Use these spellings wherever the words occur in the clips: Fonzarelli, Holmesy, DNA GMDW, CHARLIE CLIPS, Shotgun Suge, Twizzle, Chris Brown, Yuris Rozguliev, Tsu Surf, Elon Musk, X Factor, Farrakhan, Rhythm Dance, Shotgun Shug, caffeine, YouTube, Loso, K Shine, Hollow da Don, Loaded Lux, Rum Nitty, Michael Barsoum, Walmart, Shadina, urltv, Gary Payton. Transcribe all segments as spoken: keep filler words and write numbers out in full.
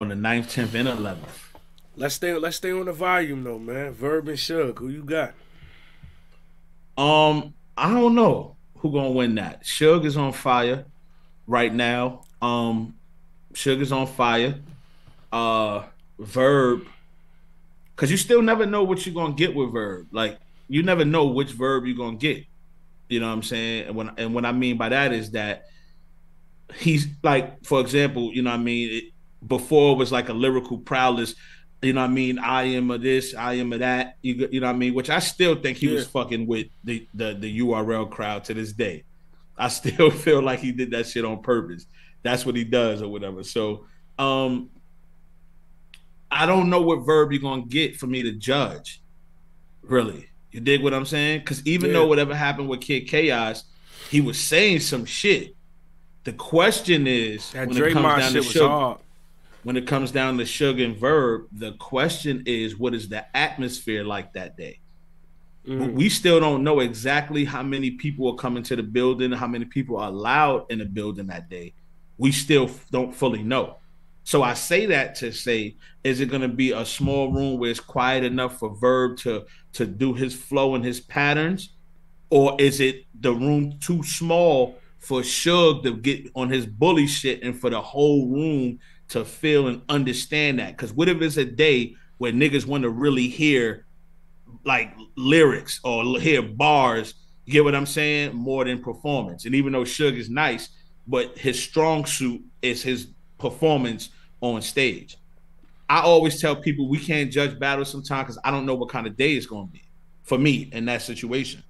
on the ninth, tenth, and eleventh. Let's stay. Let's stay on the volume though, man. Verb and Suge, who you got? Um, I don't know who gonna win that. Suge is on fire right now. Um, Suge is on fire. Uh, Verb, cause you still never know what you're gonna get with Verb. Like you never know which Verb you're gonna get. You know what I'm saying? And when and what I mean by that is that he's like, for example, you know what I mean. It, before it was like a lyrical prowess. You know what I mean? I am a this, I am a that. You, you know what I mean? Which I still think he yeah. was fucking with the, the the U R L crowd to this day. I still feel like he did that shit on purpose. That's what he does or whatever. So um, I don't know what Verb you're going to get for me to judge, really. You dig what I'm saying? Because even yeah. though whatever happened with Kid Chaos, he was saying some shit. The question is, that when Drake it comes down shit to was sugar, hard. When it comes down to Suge and Verb, the question is, what is the atmosphere like that day? Mm. We still don't know exactly how many people are coming to the building, how many people are allowed in the building that day. We still don't fully know. So I say that to say, is it going to be a small room where it's quiet enough for Verb to, to do his flow and his patterns? Or is it the room too small for Suge to get on his bully shit and for the whole room to feel and understand that? Because what if it's a day where niggas want to really hear like lyrics or hear bars, you get what I'm saying, more than performance? And even though Suge is nice, but his strong suit is his performance on stage. I always tell people we can't judge battles sometimes because I don't know what kind of day it's going to be for me in that situation.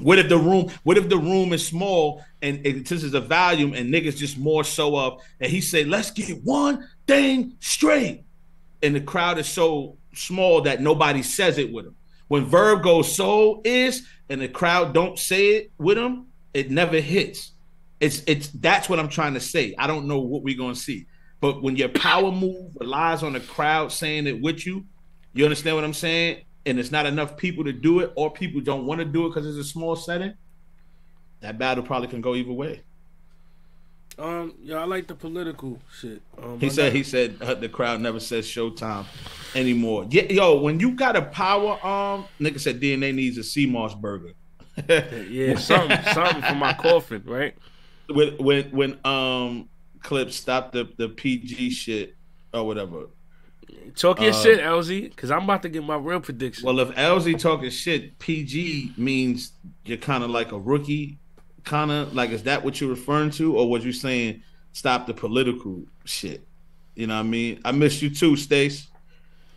What if the room? What if the room is small and this is a volume and niggas just more so up? And he say, "Let's get one thing straight," and the crowd is so small that nobody says it with him. When Verb goes "so is" and the crowd don't say it with him, it never hits. It's it's that's what I'm trying to say. I don't know what we're gonna see, but when your power move relies on the crowd saying it with you, you understand what I'm saying? And it's not enough people to do it, or people don't want to do it because it's a small setting, that battle probably can go either way. Um, yeah, I like the political shit. Um, he said, he said uh, the crowd never says Showtime anymore. Yeah, yo, when you got a power arm, nigga said D N A needs a sea moss burger. Yeah, something, something for my coffin, right? When when when um Clips stopped the the P G shit or whatever. Talk your uh, shit, L Z, because I'm about to get my real prediction. Well, if L Z talking shit, P G means you're kind of like a rookie, kind of like, is that what you're referring to? Or was you saying stop the political shit? You know what I mean? I miss you too, Stace.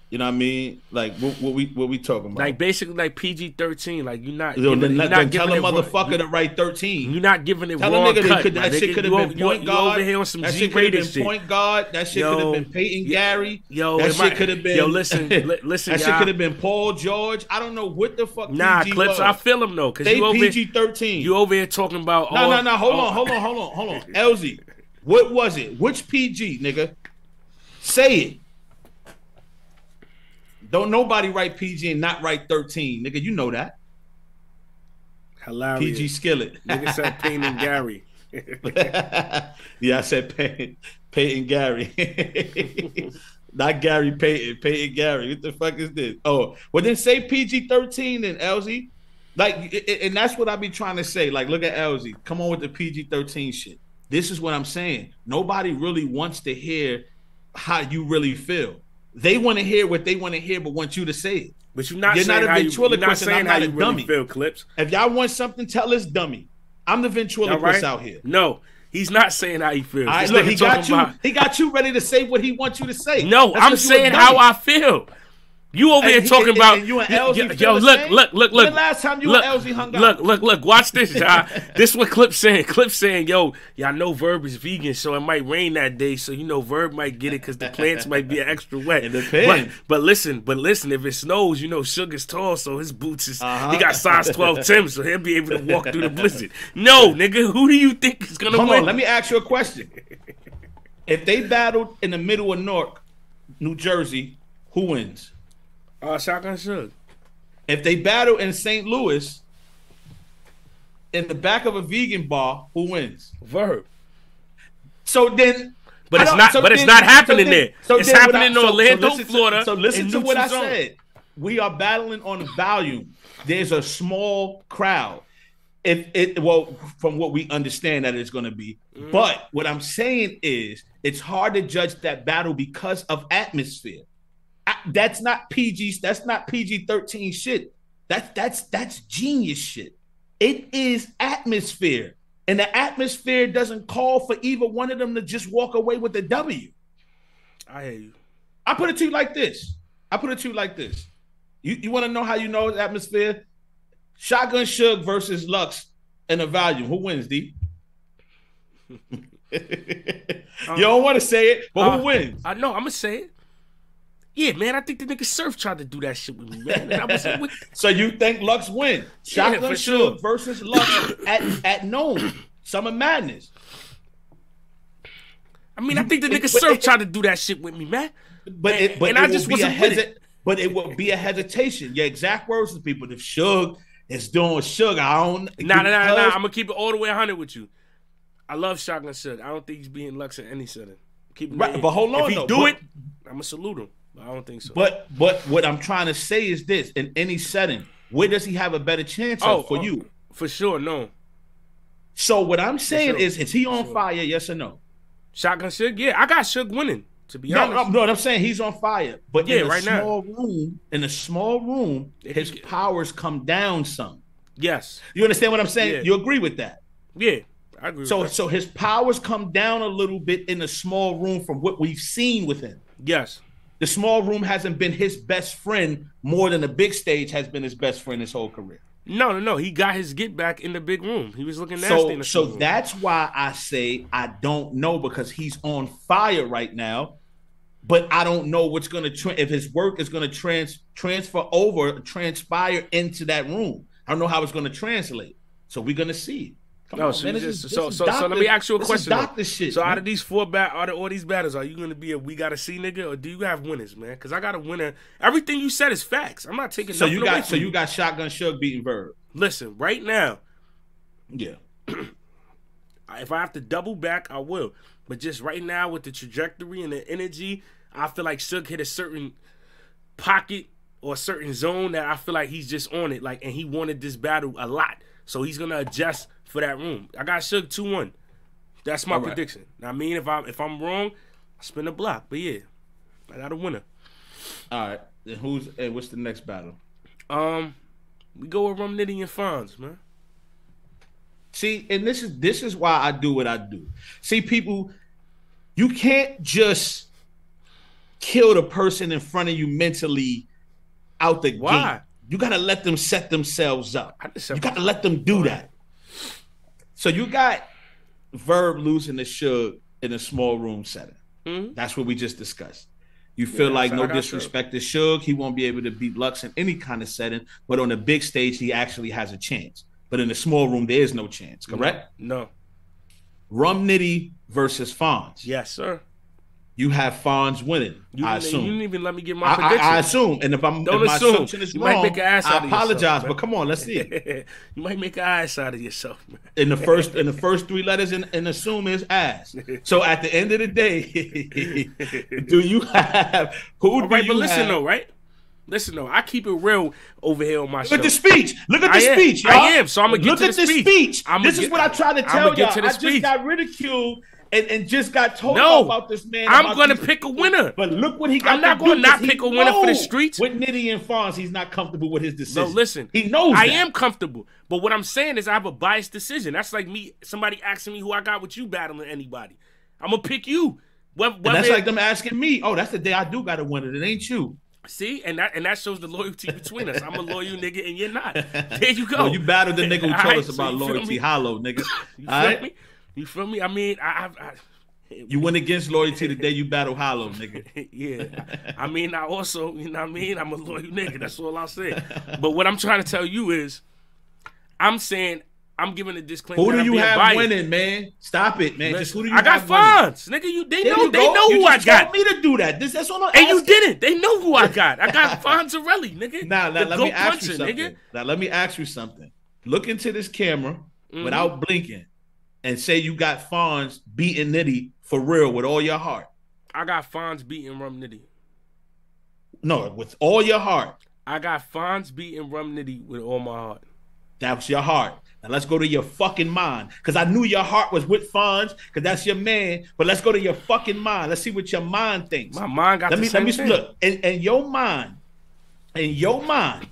You know what I mean? Like, what, what we what we talking about? Like, basically, like P G thirteen. Like, you're not, yo, giving, then, you're not giving tell a motherfucker to write thirteen. You're not giving it tell raw nigga cut. Could, that nigga, shit could have been you, point you guard. Over here on some that G shit could have been point guard. That shit could have been Peyton yo, Gary. Yo, that shit could have been. Yo, listen, li listen. That shit could have been Paul George. I don't know what the fuck. Nah, P G Clips. Was. I feel him though. Cause they P G thirteen. You over here talking about? No, no, no. Hold on, hold on, hold on, hold on. L Z, what was it? Which P G, nigga? Say it. Don't nobody write P G and not write thirteen, nigga. You know that. Hilarious. P G Skillet. Nigga said Payne and Gary. Yeah, I said Payne, Payton Gary. Not Gary Payton, Payton Gary. What the fuck is this? Oh, well then say P G thirteen then, L Z. Like, and that's what I be trying to say. Like, look at L Z. Come on with the P G thirteen shit. This is what I'm saying. Nobody really wants to hear how you really feel. They want to hear what they want to hear, but want you to say it. But you're not, you're saying not a ventriloquist, and I'm not a really dummy. Feel, Clips. If y'all want something, tell us dummy. I'm the ventriloquist right? out here. No, he's not saying how he feels. Right, look, he got you. About... He got you ready to say what he wants you to say. No, that's I'm saying how I feel. You over and here he, talking and, about and you and L Z. Yo, yo look, look, look, look. The last time you look, and L Z hung out. Look, look, look. Watch this. This is what Clip's saying. Clip's saying, yo, y'all know Verb is vegan, so it might rain that day. So, you know, Verb might get it because the plants might be an extra wet. It depends. But, but listen, but listen, if it snows, you know, Sugar's tall, so his boots is, uh-huh. he got size twelve Tim's, so he'll be able to walk through the blizzard. No, nigga, who do you think is going to win? Hold on, let me ask you a question. If they battled in the middle of Newark, New Jersey, who wins? Uh, Shotgun Suge. If they battle in Saint Louis, in the back of a vegan bar, who wins? Verb. So then But it's not. So but it's not happening so there. So it's happening I, in Orlando, so, so Florida. To, so listen to what I zone. said. We are battling on volume. There's a small crowd. If it, it well, from what we understand that it's going to be. Mm. But what I'm saying is, it's hard to judge that battle because of atmosphere. I, that's not P G. That's not P G thirteen shit. That's that's that's genius shit. It is atmosphere. And the atmosphere doesn't call for either one of them to just walk away with a W. I hear you. I put it to you like this. I put it to you like this. You, you want to know how you know the atmosphere? Shotgun Shug versus Lux in a volume. Who wins, D? um, you don't want to say it, but uh, who wins? I know. I'm going to say it. Yeah, man, I think the nigga Surf tried to do that shit with me, man. I was like, so you think Lux win? Shotgun yeah, Shug sure. versus Lux at, at noon. Summer Madness. I mean, I think the nigga it, Surf it, tried to do that shit with me, man. But and, it, but and it I just wasn't with it. But it would be a hesitation. Your exact words to people. If Shug is doing Shug, I don't. Nah, nah, nah, nah. I'm gonna keep it all the way one hundred with you. I love Shotgun Shug. I don't think he's beating Lux at any setting. Keep it right, but hold on. If he though, do but, it, I'm gonna salute him. I don't think so. But but what I'm trying to say is this: in any setting, where does he have a better chance oh, of for oh, you? For sure, no. So what I'm saying sure. is, is he on sure. fire? Yes or no? Shotgun Shug, yeah, I got Shug winning. To be no, honest, no, what I'm saying he's on fire. But yeah, in a right small now, room, in a small room, if his get... powers come down some. Yes, you understand what I'm saying? Yeah. You agree with that? Yeah, I agree. So with that. so his powers come down a little bit in a small room from what we've seen with him. Yes. The small room hasn't been his best friend more than the big stage has been his best friend his whole career. No, no, no. He got his get back in the big room. He was looking nasty so, in the So room. That's why I say I don't know, because he's on fire right now, but I don't know what's going to tra- if his work is going to trans transfer over, transpire into that room. I don't know how it's going to translate. So we're going to see. Come no, on, so, man, just, is, so, so, doctor, so let me ask you a question. Shit, so man. out of these four bat, out of all these battles, are you gonna be a we gotta see nigga, or do you have winners, man? Because I got a winner. Everything you said is facts. I'm not taking. So you got, away so you me. got Shotgun Shug beating Verb. Listen, right now, yeah. If I have to double back, I will. But just right now, with the trajectory and the energy, I feel like Shug hit a certain pocket or a certain zone that I feel like he's just on it. Like, and he wanted this battle a lot, so he's gonna adjust for that room. I got Shug two one. That's my right. prediction. I mean, if I'm if I'm wrong, I spin a block. But yeah, I got a winner. All right. Then who's and hey, what's the next battle? Um, we go with Rum Nitty and Fonz, man. See, and this is this is why I do what I do. See, people, you can't just kill the person in front of you mentally out the why? gate. You gotta let them set themselves up. I just you gotta let them do that. So you got Verb losing to Shug in a small room setting. Mm-hmm. That's what we just discussed. You feel yeah, like no disrespect to Shug, he won't be able to beat Lux in any kind of setting, but on the big stage, he actually has a chance. But in the small room, there is no chance, correct? No. no. Rum Nitty versus Fonz. Yes, sir. You have Fonz winning, you I assume. You didn't even let me get my prediction. I, I, I assume, and if, I'm, Don't if my assume. assumption is you wrong, might make an ass out I apologize, yourself, but come on, let's see it. You might make an ass out of yourself, man. In the first, in the first three letters in, in assume is ass. So at the end of the day, do you have, who All do right, you but listen have? though, right? Listen though, I keep it real over here on my Look show. Look at the speech. Look at the I speech, am. I am, so I'm going to get Look to the speech. Look at the speech. speech. This get, is what I try to tell y'all. I just got ridiculed. And, and just got told no, about this man. I'm going to pick a winner. But look what he got. I'm not going to not pick a winner for the streets. With Nitty and Fonz, he's not comfortable with his decision. No, listen. He knows I that. am comfortable. But what I'm saying is I have a biased decision. That's like me, somebody asking me who I got with you battling anybody. I'm going to pick you. Whether, whether that's like them asking me, oh, that's the day I do got a winner. It ain't you. See, and that and that shows the loyalty between us. I'm a loyal nigga, and you're not. There you go. Well, you battled the nigga who told right, us about so loyalty. Hollow, nigga. You All feel right? me? You feel me? I mean, I, I, I you went against loyalty the day you battle Hollow, nigga. Yeah, I mean, I also, you know what I mean? I'm a loyal nigga. That's all I'll say. But what I'm trying to tell you is, I'm saying I'm giving a disclaimer. Who do you have biased. winning, man? Stop it, man. Listen, Just who do you? I got Fonz, nigga. You they there know you they know you who just I got. Told me to do that. This, that's all I'm asking. And you didn't. They know who I got. I got Fonzarelli, nigga. Now, now let me ask puncher, you something. Nigga. Now let me ask you something. Look into this camera mm-hmm. without blinking. And say you got Fonz beating Nitty for real, with all your heart. I got Fonz beating Rum Nitty. No, with all your heart. I got Fonz beating Rum Nitty with all my heart. That's your heart. Now let's go to your fucking mind, because I knew your heart was with Fonz, because that's your man. But let's go to your fucking mind. Let's see what your mind thinks. My mind got let the me, same let me, thing. Look, and, and your mind, in your mind,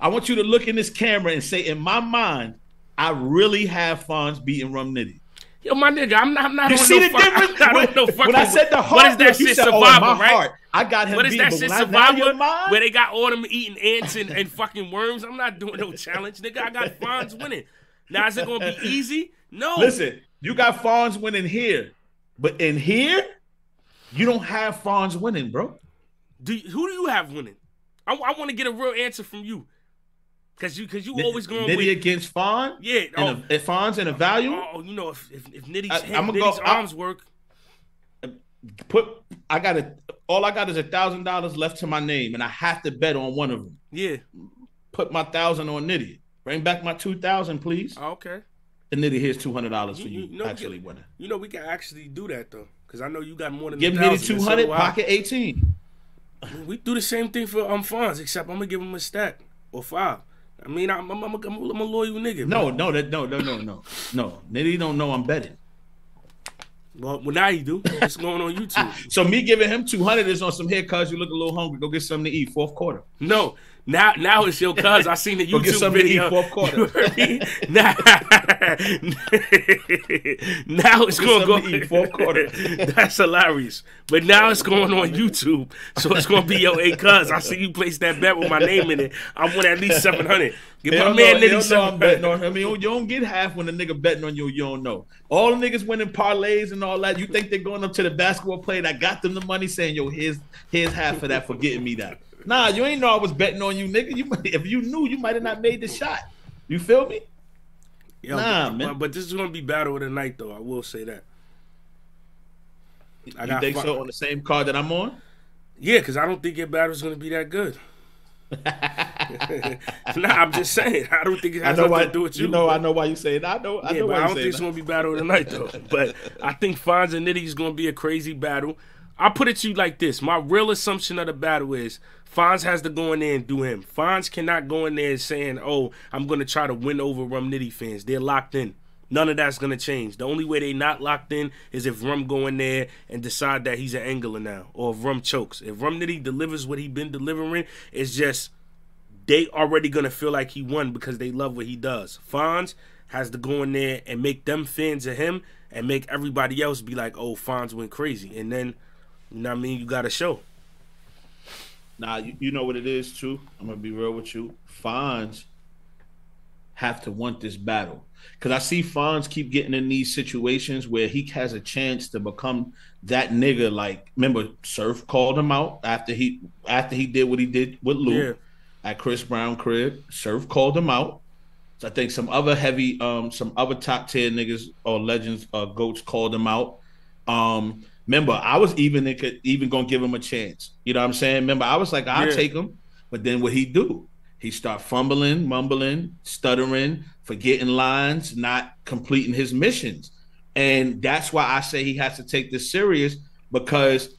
I want you to look in this camera and say, in my mind, I really have Fonz beating Rum Nitty. Yo, my nigga, I'm not. I'm not you on see no the difference? I don't know. When I said the heart, what is that shit? Said, Survivor, oh, right? Heart, I got him. What is that beat, shit? Survivor, where they got all them eating ants and, and fucking worms. I'm not doing no challenge, nigga. I got Fonz winning. Now is it gonna be easy? No. Listen, you got Fonz winning here, but in here, you don't have Fonz winning, bro. Do you, who do you have winning? I, I want to get a real answer from you. Cause you, cause you N always going Nitty with, against Fonz, yeah. Oh, and a, Fonz and a value. Oh, you know if if, if Nitty's, I, hit, I'm Nitty's go, arms I, work. Put I got a all I got is a thousand dollars left to my name, and I have to bet on one of them. Yeah. Put my thousand on Nitty. Bring back my two thousand, please. Oh, okay. And Nitty, here's two hundred dollars for you. You, you know, actually, winning. You know we can actually do that though, cause I know you got more than give Nitty two hundred, pocket eighteen. We do the same thing for um Fonz, except I'm gonna give him a stack or five. I mean, I'm, I'm, I'm, a, I'm a loyal nigga. No, man. no, that, no, no, no, no, no. Nitty don't know I'm betting. Well, well now you do. It's going on YouTube. So me giving him two hundred is on some hair, cause you look a little hungry. Go get something to eat. Fourth quarter. No, now, now it's your cause. I seen the YouTube Go get something video. To eat fourth quarter. You heard me? Nah. Now it's gonna go. Eat fourth quarter. That's hilarious. But now it's going on YouTube, so it's gonna be your eight cuz. I see you place that bet with my name in it. I want at least seven hundred. Give my man Nitty seven betting on him. I mean, you don't get half when a nigga betting on you. You don't know. All the niggas winning parlays and all that. You think they're going up to the basketball player that got them the money, saying, "Yo, here's here's half of that for getting me that." Nah, you ain't know I was betting on you, nigga. You might, if you knew, you might have not made the shot. You feel me? Yo, nah, but, man. But this is gonna be battle of the night, though. I will say that. I you think fun. so on the same card that I'm on? Yeah, because I don't think your battle's gonna be that good. Nah, I'm just saying. I don't think it has nothing to do with you. You know, I know why you say that. I know. I yeah, know but why I don't think that. It's gonna be battle of the night, though. But I think Fonz and Nitty is gonna be a crazy battle. I put it to you like this. My real assumption of the battle is Fonz has to go in there and do him. Fonz cannot go in there and saying, oh, I'm going to try to win over Rum Nitty fans. They're locked in. None of that's going to change. The only way they not locked in is if Rum go in there and decide that he's an angler now, or if Rum chokes. If Rum Nitty delivers what he been delivering, it's just they already going to feel like he won because they love what he does. Fonz has to go in there and make them fans of him and make everybody else be like, oh, Fonz went crazy. And then... You know what I mean? You got a show. Nah, you, you know what it is, too. I'm going to be real with you. Fonz have to want this battle. Because I see Fonz keep getting in these situations where he has a chance to become that nigga. Like, remember, Surf called him out after he after he did what he did with Lou yeah. at Chris Brown crib. Surf called him out. So I think some other heavy, um, some other top tier niggas or legends, uh, goats called him out. Um... Remember, I was even even going to give him a chance. You know what I'm saying? Remember, I was like, I'll yeah. take him. But then what he do? He start fumbling, mumbling, stuttering, forgetting lines, not completing his missions. And that's why I say he has to take this serious, because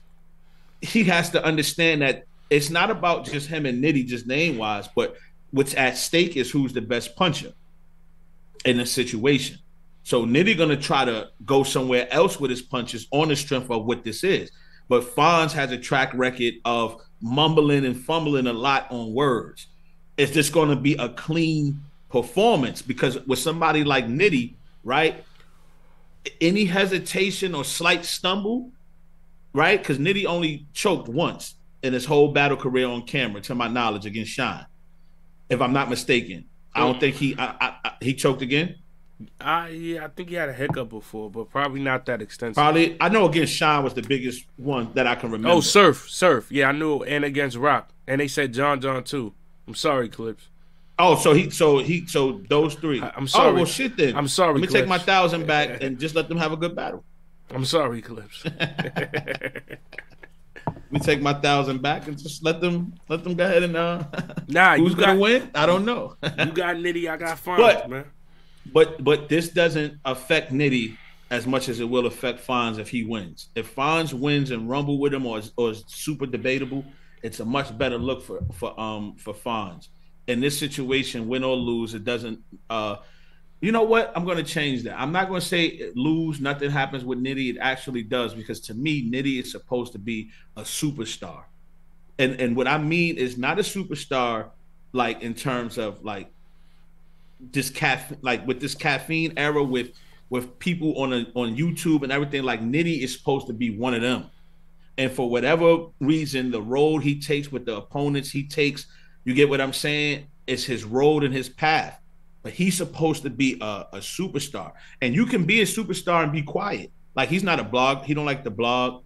he has to understand that it's not about just him and Nitty, just name-wise, but what's at stake is who's the best puncher in a situation. So Nitty gonna try to go somewhere else with his punches on the strength of what this is. But Fonz has a track record of mumbling and fumbling a lot on words. It's just gonna be a clean performance, because with somebody like Nitty, right? Any hesitation or slight stumble, right? Because Nitty only choked once in his whole battle career on camera, to my knowledge, against Shine, if I'm not mistaken. I don't think he I, I, I, he choked again. I yeah, I think he had a hiccup before, but probably not that extensive. Probably I know against Shine was the biggest one that I can remember. Oh, Surf, Surf, yeah, I knew, and against Rock, and they said John John too. I'm sorry, Clips. Oh, so he, so he, so those three. I, I'm sorry. Oh well, shit then. I'm sorry. Let me Clips. take my thousand back and just let them have a good battle. I'm sorry, Clips. We take my thousand back and just let them let them go ahead and uh. Nah, who's got, gonna win? I don't know. You got Nitty, I got Fonz, man. But but this doesn't affect Nitty as much as it will affect Fonz if he wins. If Fonz wins and Rumble with him, or or is super debatable, it's a much better look for for um for Fonz. In this situation, win or lose, it doesn't. Uh, you know what? I'm going to change that. I'm not going to say lose, nothing happens with Nitty. It actually does, because to me, Nitty is supposed to be a superstar. And and what I mean is not a superstar like in terms of like this caffeine, like with this caffeine era with with people on a, on YouTube and everything. Like Nitty is supposed to be one of them. And for whatever reason, the road he takes with the opponents he takes, you get what I'm saying? It's his road and his path. But he's supposed to be a, a superstar. And you can be a superstar and be quiet. Like he's not a blog. He don't like the blog.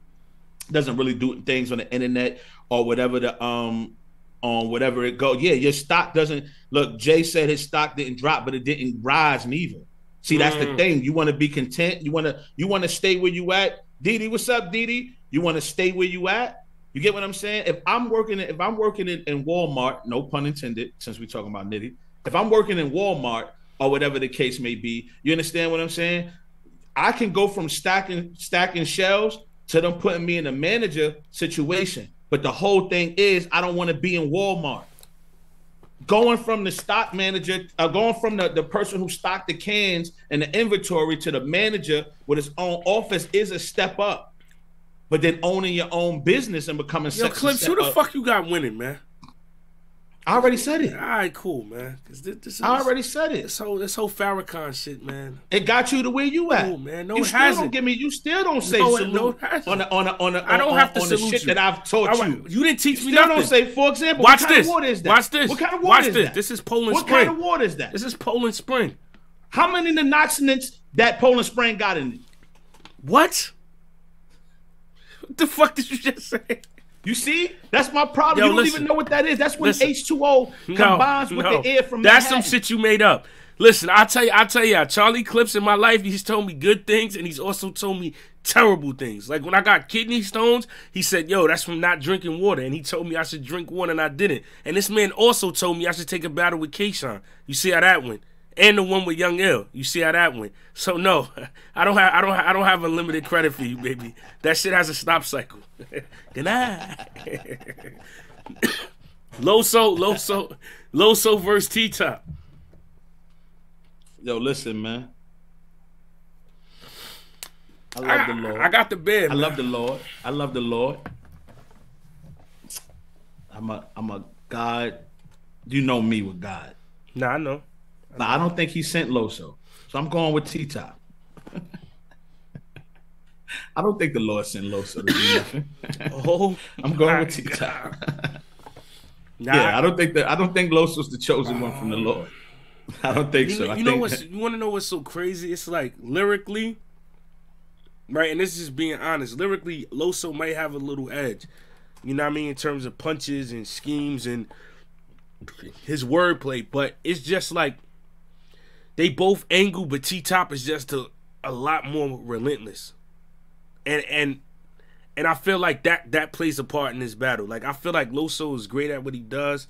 Doesn't really do things on the internet or whatever the um on whatever it go. Yeah, your stock doesn't look. Jay said his stock didn't drop, but it didn't rise neither. See, that's mm. the thing. You want to be content. You want to you want to stay where you at. D D, what's up, D D? You want to stay where you at. You get what I'm saying? If I'm working, if I'm working in, in Walmart, no pun intended, since we're talking about Nitty. If I'm working in Walmart or whatever the case may be, you understand what I'm saying? I can go from stacking stacking shelves to them putting me in a manager situation. But the whole thing is, I don't want to be in Walmart. Going from the stock manager, uh, going from the, the person who stocked the cans and the inventory to the manager with his own office is a step up. But then owning your own business and becoming Yo, Clips, who the up. fuck you got winning, man? I already said it. All right, cool, man. This, this, this, I already said it. This whole this whole Farrakhan shit, man. It got you to where you at. Cool, man. No, you it still hasn't. Don't give me. You still don't say no, salute no, it on the on the on the. I don't on, have to on the shit you. that I've taught right. you. You didn't teach you me still nothing. Still don't say. For example, watch what kind this. Of water is that? Watch this. What kind of water watch is this. that? This is Poland what Spring. What kind of water is that? This is Poland Spring. How many antioxidants that Poland Spring got in it? What? What the fuck did you just say? You see? That's my problem. Yo, you don't listen. even know what that is. That's when listen. H two O combines no, with no. the air from That's Manhattan. Some shit you made up. Listen, I tell you, I tell you, Charlie Clips in my life, he's told me good things, and he's also told me terrible things. Like when I got kidney stones, he said, yo, that's from not drinking water. And he told me I should drink water, and I didn't. And this man also told me I should take a battle with K Shine. You see how that went? And the one with Young L. You see how that went? So no, I don't have I don't I don't have unlimited credit for you, baby. That shit has a stop cycle. Good night. Loso, Loso, Loso versus T Top. Yo, listen, man. I love I, the Lord. I got the bed. I man. love the Lord. I love the Lord. I'm a I'm a God. You know me with God. Nah, I know. Now, I don't think he sent Loso, so I'm going with T Top. I don't think the Lord sent Loso to do nothing. Oh, I'm going with T Top. Nah. Yeah, I don't think that. I don't think Loso's the chosen um, one from the Lord. I don't think you, so. You I know think what's? That... You want to know what's so crazy? It's like lyrically, right? And this is being honest. Lyrically, Loso might have a little edge. You know what I mean? In terms of punches and schemes and his wordplay, but it's just like. They both angle, but T Top is just a, a lot more relentless, and and and I feel like that that plays a part in this battle. Like I feel like Loso is great at what he does,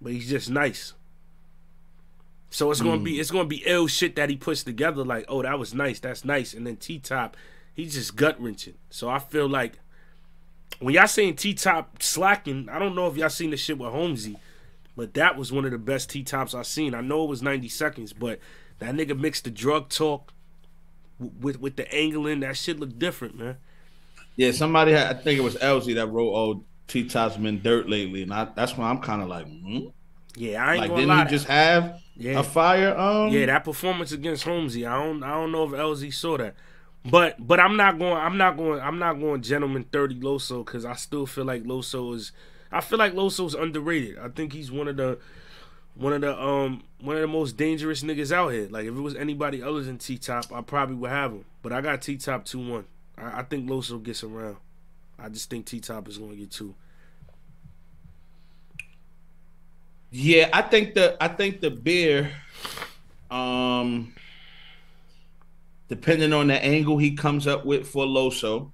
but he's just nice. So it's mm. gonna be it's gonna be ill shit that he puts together. Like oh that was nice, that's nice, and then T Top, he's just gut wrenching. So I feel like when y'all saying T Top slacking, I don't know if y'all seen the shit with Holmesy. But that was one of the best T-Tops I've seen. I know it was ninety seconds, but that nigga mixed the drug talk with with the angling. That shit looked different, man. Yeah, somebody, had, I think it was L Z that wrote, oh, T-Top's been dirt lately. And I, that's when I'm kind of like, hmm? Yeah, I ain't like, gonna lie. Like, didn't he just have yeah. a fire? Um... Yeah, that performance against Holmesy, I don't, I don't know if L Z saw that. But but I'm not going, I'm not going, I'm not going Gentleman thirty Loso, because I still feel like Loso is... I feel like Loso's underrated. I think he's one of the one of the um one of the most dangerous niggas out here. Like if it was anybody other than T Top, I probably would have him. But I got T Top two one. I, I think Loso gets around. I just think T Top is gonna get two. Yeah, I think the I think the beer, um depending on the angle he comes up with for Loso.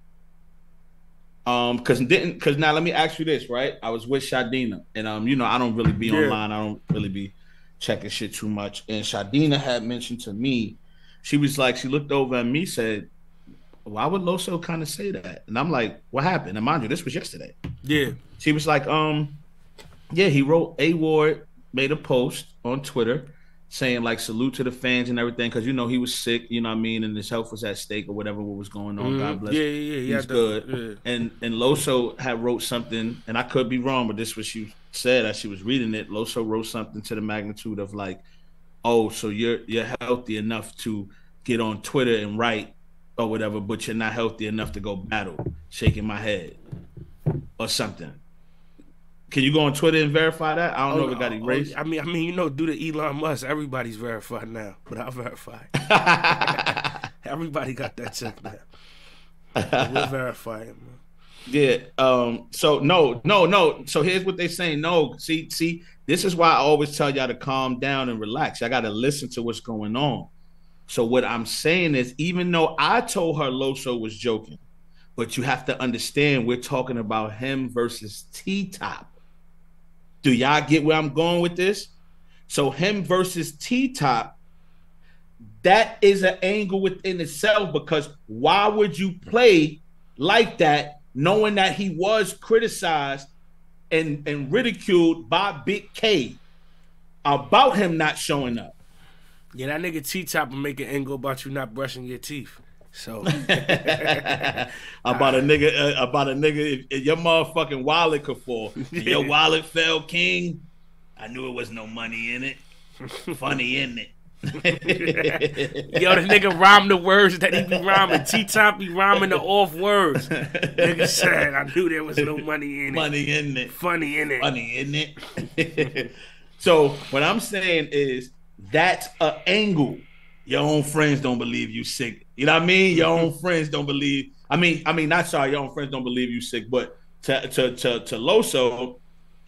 Um, cause didn't, cause now let me ask you this, right? I was with Shadina, and um, you know, I don't really be yeah. online. I don't really be checking shit too much. And Shadina had mentioned to me, she was like, she looked over at me, said, why would Loso kind of say that? And I'm like, what happened? And mind you, this was yesterday. Yeah. She was like, um, yeah, he wrote, A Ward made a post on Twitter saying like salute to the fans and everything, because you know he was sick, you know what I mean, and his health was at stake or whatever what was going on. Mm, God bless. Yeah, yeah, yeah. He's good. Done, yeah. And and Loso had wrote something, and I could be wrong, but this is what she said as she was reading it. Loso wrote something to the magnitude of like, oh, so you're you're healthy enough to get on Twitter and write or whatever, but you're not healthy enough to go battle, shaking my head or something. Can you go on Twitter and verify that? I don't oh, know if it got erased. Oh, I mean, I mean, you know, due to Elon Musk, everybody's verified now, but I verified. Everybody got that check now. We'll verify it, man. Yeah. Um. So no, no, no. So here's what they saying. No. See, see. This is why I always tell y'all to calm down and relax. Y'all got to listen to what's going on. So what I'm saying is, even though I told her Loso was joking, but you have to understand we're talking about him versus T Top. Do y'all get where I'm going with this? So him versus T-Top, that is an angle within itself, because why would you play like that knowing that he was criticized and, and ridiculed by Big K about him not showing up? Yeah, that nigga T-Top will make an angle about you not brushing your teeth. So about a nigga, uh, about a nigga, if, if your motherfucking wallet could fall, your wallet fell, King. I knew it was no money in it. Funny, isn't it? Yo, the nigga rhymed the words that he be rhyming. T-Top be rhyming the off words. Nigga said, I knew there was no money in money it. Money in it. Funny, isn't it? Funny, isn't it? So what I'm saying is that's an angle. Your own friends don't believe you sick. You know what I mean? Your own friends don't believe. I mean, I mean, not sorry. Your own friends don't believe you sick. But to to to, to Loso,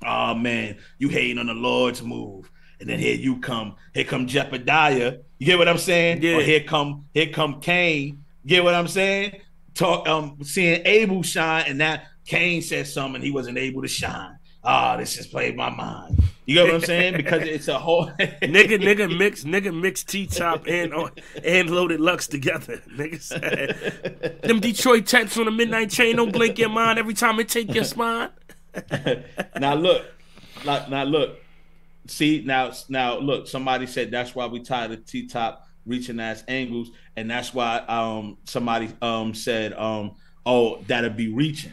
oh man, you hating on the Lord's move. And then here you come. Here come Jebediah. You get what I'm saying? Yeah. Or here come here come Cain. You get what I'm saying? Talk. Um, seeing Abel shine, and that Cain said something, and he wasn't able to shine. Ah, oh, this just played my mind. You get what I'm saying? Because it's a whole nigga, nigga mix, nigga mix T Top and and Loaded Lux together. Nigga said, them Detroit Techs on the midnight chain don't blink your mind every time it take your spine. Now look, now look, see now now look. Somebody said that's why we tired of T Top reaching ass angles, and that's why um somebody um said um oh that'll be reaching.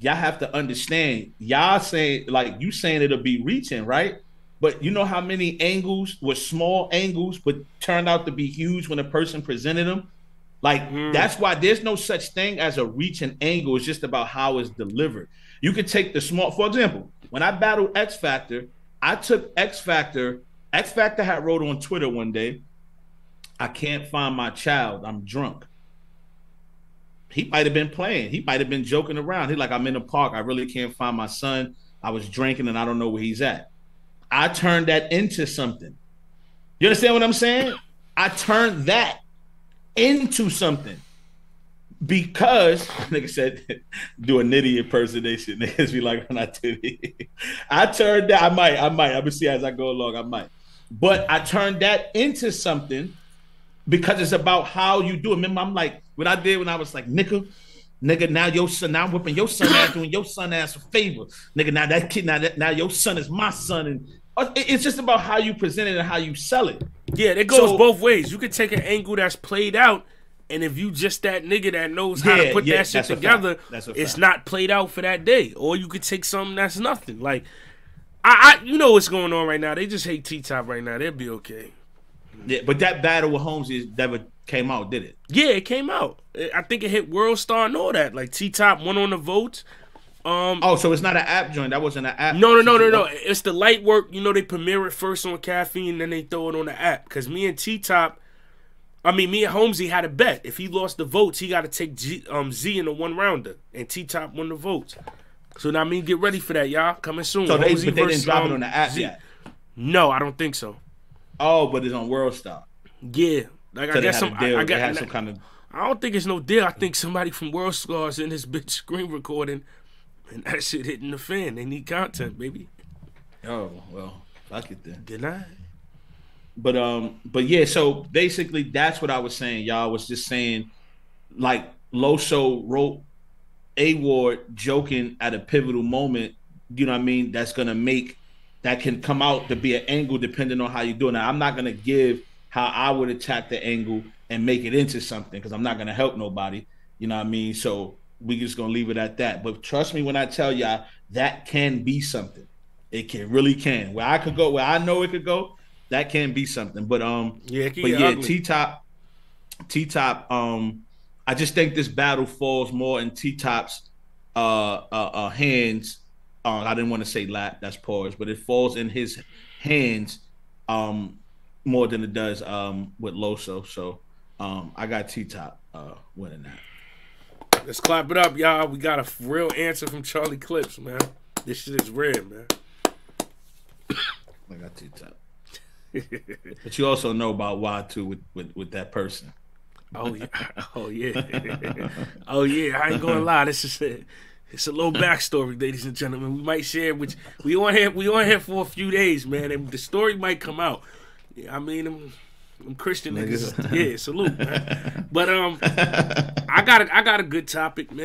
Y'all have to understand, y'all saying, like, you saying it'll be reaching, right? But you know how many angles were small angles but turned out to be huge when a person presented them? Like, mm. That's why there's no such thing as a reaching angle. It's just about how it's delivered. You could take the small, for example, when I battled X Factor, I took X Factor. X Factor had wrote on Twitter one day, I can't find my child, I'm drunk. He might have been playing. He might have been joking around. He's like, I'm in the park. I really can't find my son. I was drinking and I don't know where he's at. I turned that into something. You understand what I'm saying? I turned that into something because, nigga said, do an idiot impersonation. Niggas be like, I'm not doing it. I turned that. I might. I might. I'm going to see as I go along. I might. But I turned that into something because it's about how you do it. Remember, I'm like, what I did when I was like, nigga, nigga, now your son, now I'm whipping your son ass, doing your son ass a favor. Nigga, now that kid, now that, now your son is my son. And it, it's just about how you present it and how you sell it. Yeah, it goes so, both ways. You can take an angle that's played out, and if you just that nigga that knows yeah, how to put yeah, that shit together, it's not played out for that day. Or you could take something that's nothing. Like, I, I you know what's going on right now. They just hate T-Top right now. They'll be okay. Yeah, but that battle with Holmes is never came out, did it? Yeah, it came out. I think it hit World Star and all that. Like T Top won on the votes. Um, oh, so it's not an app joint. That wasn't an app. No, no, no, no, no. It's the light work. You know, they premiere it first on Caffeine, then they throw it on the app. Because me and T Top, I mean, me and Holmesy had a bet. If he lost the votes, he got to take G, um, Z in a one rounder, and T Top won the votes. So now, I mean, get ready for that, y'all. Coming soon. So they, but they didn't drop um, it on the app yet. No, I don't think so. Oh, but it's on World Star. Yeah, like so I guess some. I, I got like, some kind of. I don't think it's no deal. I think somebody from World Star is in this bitch screen recording, and that shit hitting the fan. They need content, baby. Oh well, fuck it then. Did I? But um, but yeah, so basically that's what I was saying, y'all. Was just saying, like, Loso wrote A Ward joking at a pivotal moment, you know what I mean, that's gonna make, that can come out to be an angle depending on how you do it. Now, I'm not gonna give how I would attack the angle and make it into something, because I'm not gonna help nobody, you know what I mean? So we just gonna leave it at that. But trust me when I tell y'all, that can be something. It can, really can. Where I could go, where I know it could go, that can be something. But um, yeah, but yeah, T Top, T Top. Um, I just think this battle falls more in T Top's uh, uh, uh hands. Uh, I didn't want to say lap, that's pause, but it falls in his hands um more than it does um with Loso. So um, I got T Top uh winning that. Let's clap it up, y'all. We got a real answer from Charlie Clips, man. This shit is red, man. I got T-Top. But you also know about why, too, with, with, with that person. Oh, yeah. Oh, yeah. Oh, yeah. I ain't going to lie. This is it. It's a little backstory, ladies and gentlemen. We might share, which we on here, we on here for a few days, man. And the story might come out. Yeah, I mean, I'm... them Christian niggas, yeah, salute, man. But um, I got a, I got a good topic, man.